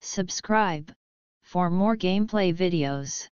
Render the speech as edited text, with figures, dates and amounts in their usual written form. Subscribe for more gameplay videos.